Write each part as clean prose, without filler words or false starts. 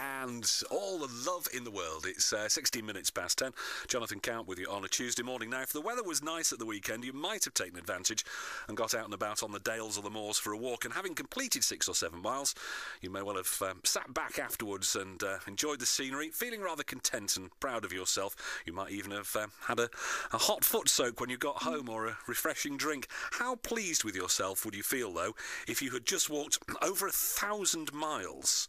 and all the love in the world. It's 16 minutes past 10. Jonathan Cowap with you on a Tuesday morning. Now, if the weather was nice at the weekend, you might have taken advantage and got out and about on the dales or the moors for a walk. And having completed 6 or 7 miles, you may well have sat back afterwards and enjoyed the scenery, feeling rather content and proud of yourself. You might even have had a hot foot soak when you got home, or a refreshing drink. How pleased with yourself would you feel, though, if you had just walked over 1,000 miles?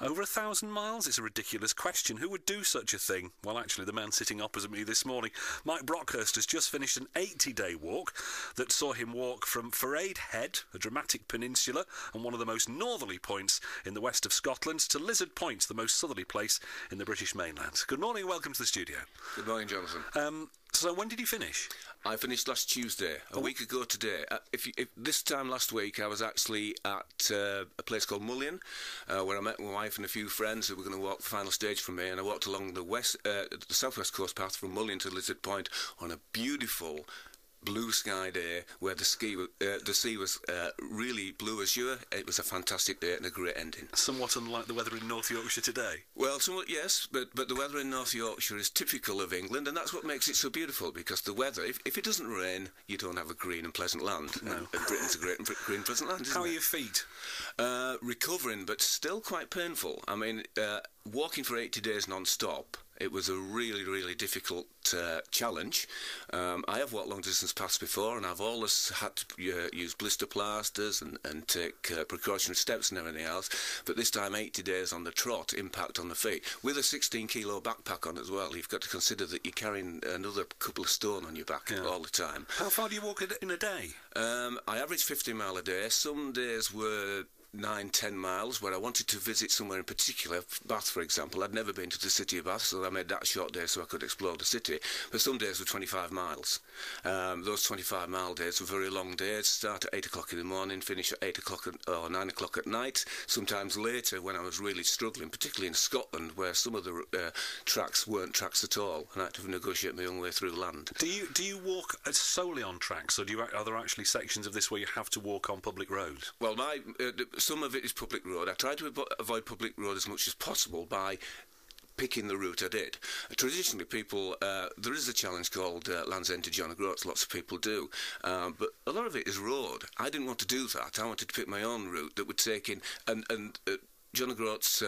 Over 1,000 miles? It's a ridiculous question. Who would do such a thing? Well, actually, the man sitting opposite me this morning, Mike Brockhurst, has just finished an 80-day walk that saw him walk from Faraid Head, a dramatic peninsula and one of the most northerly points in the west of Scotland, to Lizard Point, the most southerly place in the British mainland. Good morning, welcome to the studio. Good morning, Jonathan. So when did you finish? I finished last Tuesday, a week ago today. If this time last week, I was actually at a place called Mullion, where I met my wife and a few friends who were going to walk the final stage from me, and I walked along the southwest coast path from Mullion to Lizard Point on a beautiful blue sky day where the sea was really blue azure. It was a fantastic day and a great ending. Somewhat unlike the weather in North Yorkshire today. Well, somewhat, yes, but the weather in North Yorkshire is typical of England, and that's what makes it so beautiful, because the weather, if it doesn't rain, you don't have a green and pleasant land. No. And Britain's a great and green pleasant land, isn't it? How are your feet? Recovering, but still quite painful. I mean, walking for 80 days non-stop, it was a really, really difficult challenge. I have walked long-distance paths before, and I've always had to use blister plasters and take precautionary steps and everything else. But this time, 80 days on the trot, impact on the feet. With a 16-kilo backpack on as well, you've got to consider that you're carrying another couple of stone on your back all the time. How far do you walk in a day? I average 50 mile a day. Some days were 9-10 miles, where I wanted to visit somewhere in particular. Bath, for example, I'd never been to the city of Bath, so I made that short day so I could explore the city. But some days were 25 miles. Those 25-mile days were very long days. Start at 8 o'clock in the morning, finish at 8 o'clock or 9 o'clock at night. Sometimes later, when I was really struggling, particularly in Scotland, where some of the tracks weren't tracks at all, and I had to negotiate my own way through land. Do you walk solely on tracks, or are there actually sections of this where you have to walk on public roads? Well, some of it is public road. I try to avoid public road as much as possible by picking the route I did. Traditionally, people, there is a challenge called Land's End to John O'Groats, lots of people do, but a lot of it is road. I didn't want to do that. I wanted to pick my own route that would take in, and John O'Groats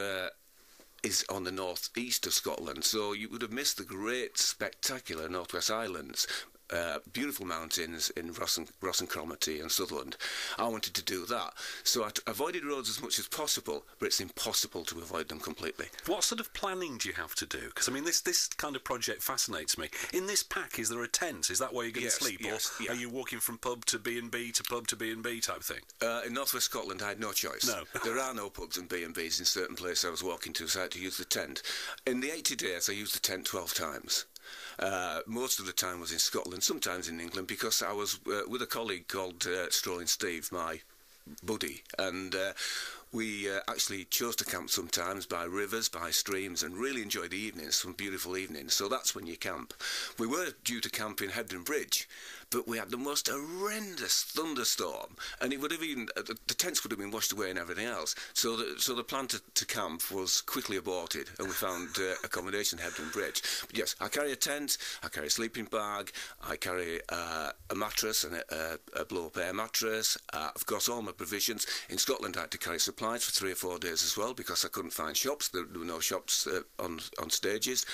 is on the north-east of Scotland, so you would have missed the great, spectacular North West Islands. Beautiful mountains in Ross and Cromarty and Sutherland. I wanted to do that. So I avoided roads as much as possible, but it's impossible to avoid them completely. What sort of planning do you have to do? Because, I mean, this kind of project fascinates me. In this pack, is there a tent? Is that where you're going to sleep? Yes, or are you walking from pub to B&B to pub to B&B type thing? In North West Scotland, I had no choice. No. There are no pubs and B&Bs in certain places I was walking to, so I had to use the tent. In the 80 days, I used the tent 12 times. Most of the time was in Scotland, sometimes in England, because I was with a colleague called Strolling Steve, my buddy, and we actually chose to camp sometimes by rivers, by streams, and really enjoyed the evenings, some beautiful evenings, so that's when you camp. We were due to camp in Hebden Bridge, but we had the most horrendous thunderstorm, and it would have even, the tents would have been washed away and everything else, so the plan to camp was quickly aborted, and we found accommodation at Hebden Bridge. But yes, I carry a tent, I carry a sleeping bag, I carry a mattress, and a blow-up air mattress, I've got all my provisions. In Scotland I had to carry supplies for 3 or 4 days as well, because I couldn't find shops. There were no shops on stages,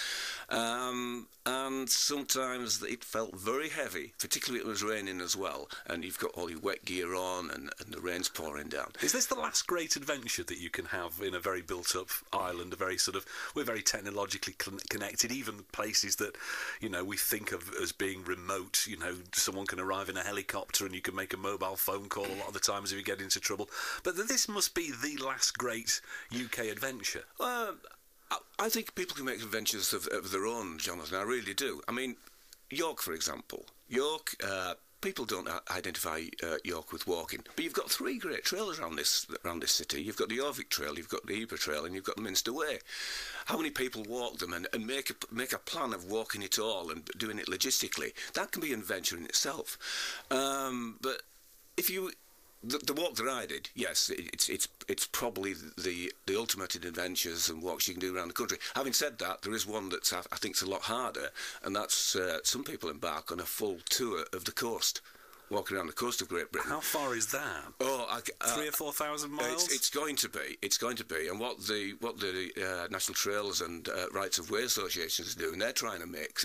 and sometimes it felt very heavy, particularly it was raining as well, and you've got all your wet gear on and the rain's pouring down. Is this the last great adventure that you can have in a very built-up island, a very sort of, we're very technologically connected, even places that, you know, we think of as being remote, you know, someone can arrive in a helicopter and you can make a mobile phone call a lot of the times if you get into trouble, but this must be the last great UK adventure? I think people can make adventures of their own, Jonathan, I really do. I mean, York, for example. York, people don't identify York with walking, but you've got 3 great trails around this city. You've got the Yorvik Trail, you've got the Ebor Trail, and you've got the Minster way. How many people walk them and make a plan of walking it all and doing it logistically? That can be an adventure in itself. But if you The walk that I did, yes, it's probably the ultimate in adventures and walks you can do around the country. Having said that, there is one that's I think it's a lot harder, and that's some people embark on a full tour of the coast, walking around the coast of Great Britain. How far is that? Oh, 3,000 or 4,000 miles. It's going to be. And what the National Trails and Rights of Way associations are doing, they're trying to make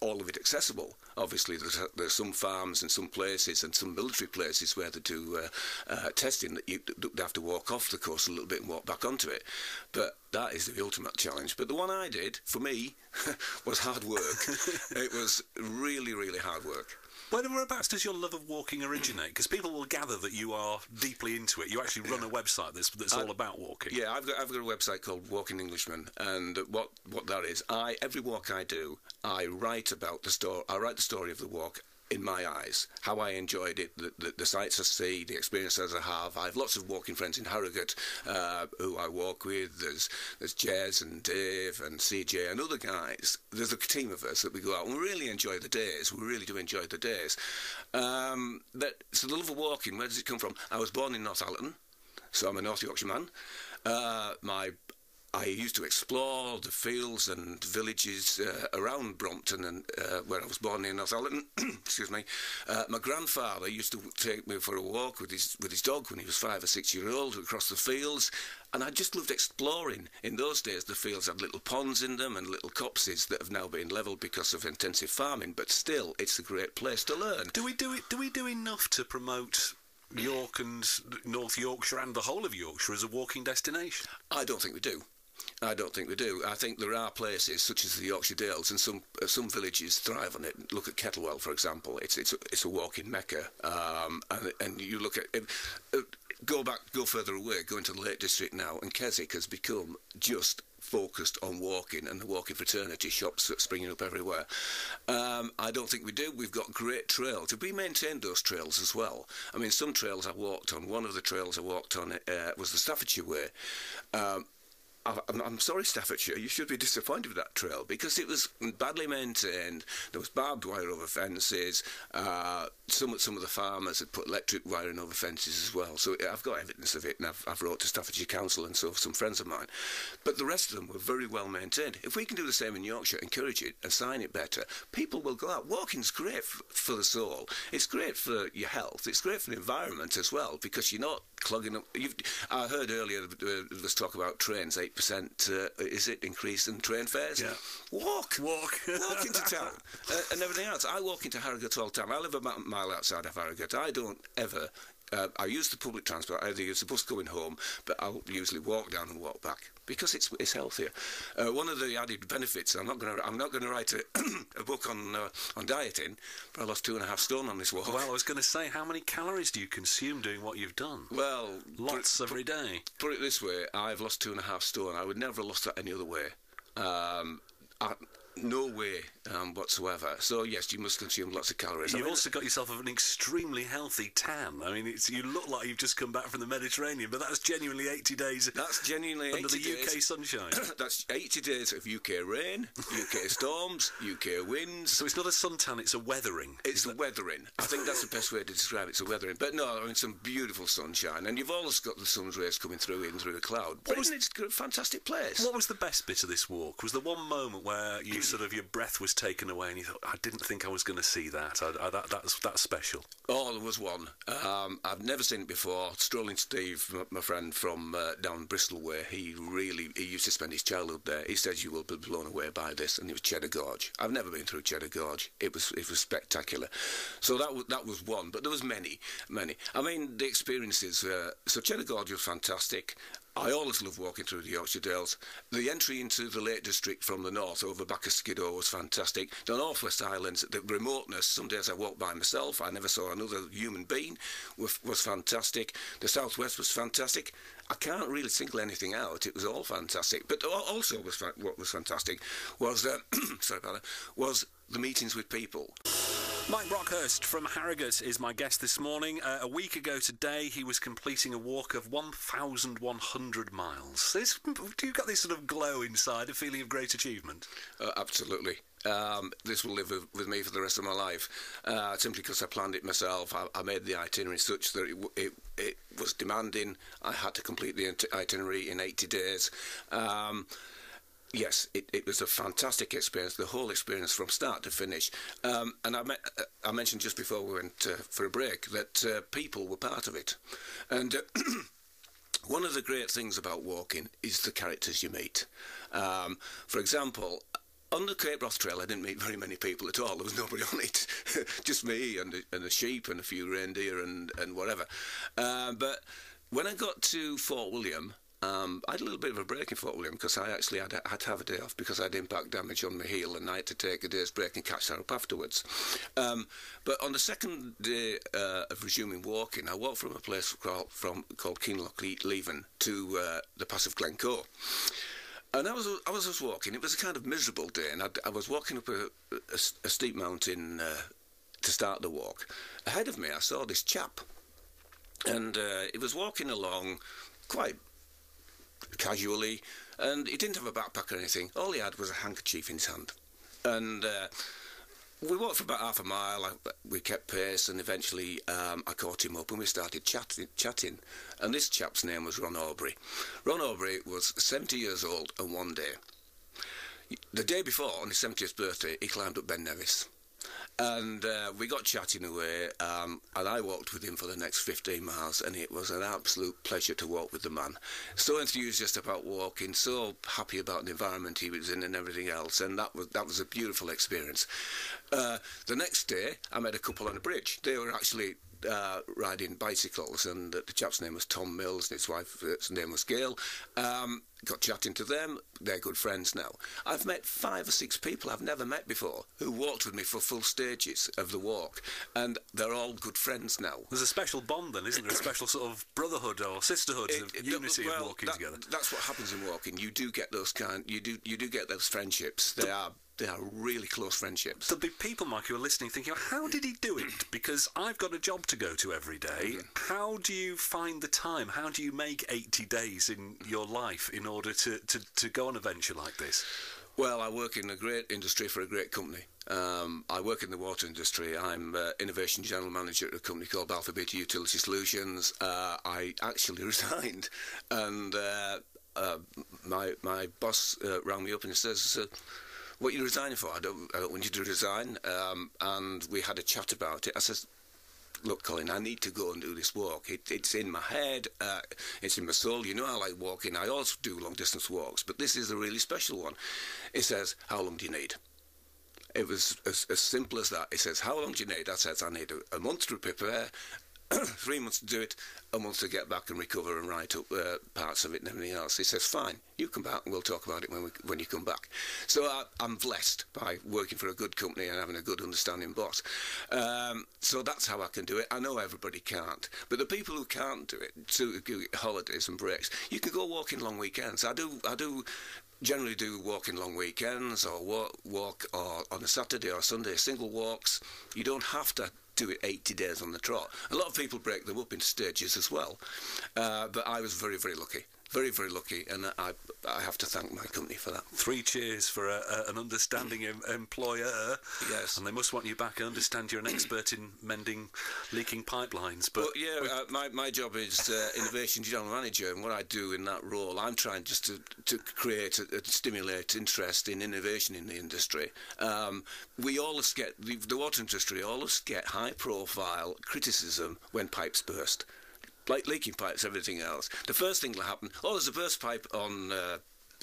all of it accessible. Obviously, there's some farms and some places and some military places where they do testing that you have to walk off the coast a little bit and walk back onto it, but. That is the ultimate challenge. But the one I did, for me, was hard work. It was really, really hard work. Whereabouts does your love of walking originate? Because people will gather that you are deeply into it. You actually run a website that's all about walking. Yeah, I've got a website called Walking Englishman, and what that is, every walk I do, I write about the story. I write the story of the walk. In my eyes, how I enjoyed it, the sights I see, the experiences I have. I have lots of walking friends in Harrogate who I walk with. There's Jez and Dave and CJ and other guys. There's a team of us that we go out and we really enjoy the days. We really do enjoy the days. So the love of walking, where does it come from? I was born in Northallerton, so I'm a North Yorkshire man. I used to explore the fields and villages around Brompton and where I was born in Northallerton. Excuse me. My grandfather used to take me for a walk with his dog when he was 5 or 6 years old across the fields, and I just loved exploring. In those days, the fields had little ponds in them and little copses that have now been levelled because of intensive farming. But still, it's a great place to learn. Do we do enough to promote York and North Yorkshire and the whole of Yorkshire as a walking destination? I don't think we do. I think there are places such as the Yorkshire Dales, and some villages thrive on it. Look at Kettlewell, for example. It's a walking mecca. And you look at go further away, go into the Lake District now, and Keswick has become just focused on walking and the walking fraternity shops that's springing up everywhere. I don't think we do. We've got great trails. We maintain those trails as well. I mean, some trails I walked on. One of the trails I walked on was the Staffordshire Way. I'm sorry, Staffordshire, you should be disappointed with that trail because it was badly maintained. There was barbed wire over fences. Some of the farmers had put electric wiring over fences as well. So I've got evidence of it, and I've wrote to Staffordshire Council and so some friends of mine. But the rest of them were very well maintained. If we can do the same in Yorkshire, encourage it, assign it better, people will go out. Walking's great for the soul. It's great for your health. It's great for the environment as well because you're not clogging up. I heard earlier there's talk about trains. 8% is it increase in train fares? Yeah. Walk into town and everything else. I walk into Harrogate all the time. I live about a mile outside of Harrogate. I don't ever. I use the public transport. I either use the bus going home, but I'll usually walk down and walk back because it's healthier. One of the added benefits. I'm not going to write a book on dieting, but I lost 2.5 stone on this walk. Well, I was going to say, how many calories do you consume doing what you've done? Well, lots every day. Put it this way: I've lost 2.5 stone. I would never have lost that any other way. No way whatsoever. So yes, you must consume lots of calories. You've also got yourself an extremely healthy tan. I mean, you look like you've just come back from the Mediterranean, but that's genuinely 80 days. That's genuinely under 80 the days. UK sunshine. That's 80 days of UK rain, UK storms, UK winds. So it's not a suntan; it's a weathering. It's a weathering. I think that's the best way to describe it. It's a weathering. But no, I mean some beautiful sunshine, and you've always got the sun's rays coming through in through the cloud. It's a fantastic place. What was the best bit of this walk? Was the one moment where you sort of your breath was taken away and you thought, I didn't think I was going to see that. That's special. Oh, there was one. I've never seen it before. Strolling Steve, my friend from down Bristol way, he used to spend his childhood there. He says you will be blown away by this, and it was Cheddar Gorge. I've never been through Cheddar Gorge. It was spectacular. So that was one, but there was many. I mean, the experiences. So Cheddar Gorge was fantastic. I always love walking through the Yorkshire Dales. The entry into the Lake District from the north over back of Skiddaw was fantastic. The North West Islands, the remoteness, some days I walked by myself, I never saw another human being, was fantastic. The South West was fantastic. I can't really single anything out, it was all fantastic. But also what was fantastic was, sorry about that, was the meetings with people. Mike Brockhurst from Harrogate is my guest this morning. A week ago today, he was completing a walk of 1,100 miles. Do you got this sort of glow inside, a feeling of great achievement? Absolutely. This will live with me for the rest of my life, simply because I planned it myself. I made the itinerary such that it was demanding. I had to complete the itinerary in 80 days. Yes, it was a fantastic experience, the whole experience from start to finish. And I mentioned just before we went for a break that people were part of it. And one of the great things about walking is the characters you meet. For example, on the Cape Wrath Trail, I didn't meet very many people at all. There was nobody on it, just me and a sheep and a few reindeer and whatever. But when I got to Fort William, I had a little bit of a break in Fort William because I actually had to have a day off because I had impact damage on my heel and I had to take a day's break and catch that up afterwards. But on the second day of resuming walking, I walked from a place called Kinlochleven to the Pass of Glencoe. And I was just walking. It was a kind of miserable day, and I was walking up a steep mountain to start the walk. Ahead of me, I saw this chap, and he was walking along quite casually, and he didn't have a backpack or anything. All he had was a handkerchief in his hand. And we walked for about half a mile. We kept pace, and eventually I caught him up, and we started chatting. And this chap's name was Ron Aubrey. Ron Aubrey was 70 years old and one day. The day before, on his 70th birthday, he climbed up Ben Nevis. And we got chatting away, and I walked with him for the next 15 miles, and it was an absolute pleasure to walk with the man. So enthusiastic about walking, so happy about the environment he was in and everything else, and that was a beautiful experience. The next day, I met a couple on a bridge. They were actually riding bicycles, and the chap's name was Tom Mills, and his wife's name was Gail. Got chatting to them. They're good friends now. I've met 5 or 6 people I've never met before who walked with me for full stages of the walk, and they're all good friends now. There's a special bond then, isn't there? A special sort of brotherhood or sisterhood, of walking together. That's what happens in walking. You do get those you do get those friendships. They are really close friendships. There'll be people, Mike, who are listening thinking, how did he do it? Because I've got a job to go to every day. Mm-hmm. How do you find the time? How do you make 80 days in your life in order to go on a venture like this? Well, I work in a great industry for a great company. I work in the water industry. I'm Innovation General Manager at a company called Alpha Beta Utility Solutions. I actually resigned, and my boss rang me up and he says, what are you resigning for? I don't want you to resign. And we had a chat about it. I said, look, Colin, I need to go and do this walk. It's in my head. It's in my soul. You know I like walking. I also do long-distance walks, but this is a really special one. It says, how long do you need? It was as simple as that. It says, how long do you need? I said, I need a month to prepare, 3 months to do it, a month to get back and recover and write up parts of it and everything else. He says, fine, you come back and we'll talk about it when you come back. So I'm blessed by working for a good company and having a good understanding boss. So that's how I can do it. I know everybody can't, but the people who can't do it, to give it holidays and breaks, you can go walking long weekends. I do generally do walking long weekends or walk or on a Saturday or Sunday, single walks. You don't have to do it 80 days on the trot. A lot of people break them up into stages as well, but I was very, very lucky. Very, very lucky, and I have to thank my company for that. 3 cheers for an understanding employer. Yes. And they must want you back. I understand you're an expert in mending leaking pipelines. But my job is Innovation General Manager, and what I do in that role, I'm trying just to create and stimulate interest in innovation in the industry. We always get, the water industry always get high-profile criticism when pipes burst. Like leaking pipes, everything else. The first thing that happened, there's a burst pipe on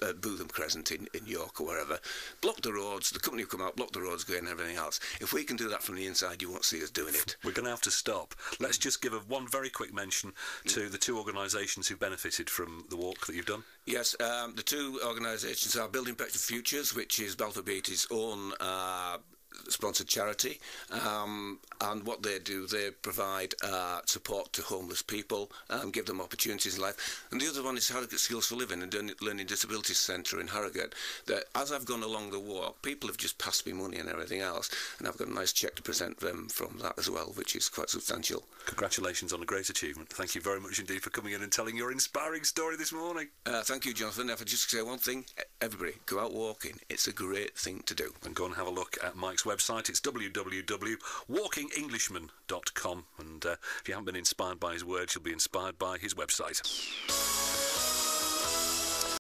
Bootham Crescent in York or wherever. Block the roads, the company will come out, block the roads, go in, everything else. If we can do that from the inside, you won't see us doing it. We're going to have to stop. Let's just give one very quick mention to the 2 organisations who benefited from the walk that you've done. Yes, the 2 organisations are Building Better Futures, which is Balfour Beatty's own sponsored charity, and what they do, they provide support to homeless people, give them opportunities in life. And the other one is Harrogate Skills for Living and Learning Disabilities Centre in Harrogate. That as I've gone along the walk, people have just passed me money and everything else, and I've got a nice cheque to present them from that as well, which is quite substantial. Congratulations on a great achievement. Thank you very much indeed for coming in and telling your inspiring story this morning. Thank you, Jonathan. If I just say one thing, everybody, go out walking. It's a great thing to do. And go and have a look at Mike's website. It's www.walkingenglishman.com, and if you haven't been inspired by his words, you'll be inspired by his website.